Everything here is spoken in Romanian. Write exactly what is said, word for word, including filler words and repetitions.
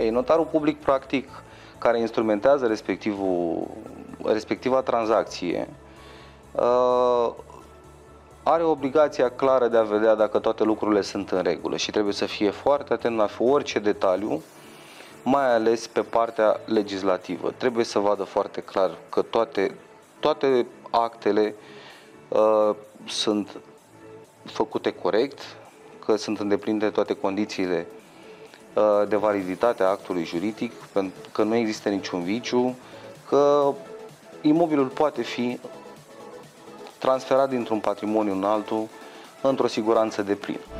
Ei, notarul public, practic, care instrumentează respectivul, respectiva tranzacție, are obligația clară de a vedea dacă toate lucrurile sunt în regulă și trebuie să fie foarte atent la orice detaliu, mai ales pe partea legislativă. Trebuie să vadă foarte clar că toate, toate actele uh, sunt făcute corect, că sunt îndeplinite toate condițiile uh, de validitate a actului juridic, că nu există niciun viciu, că imobilul poate fi transferat dintr-un patrimoniu în altul într-o siguranță deplină.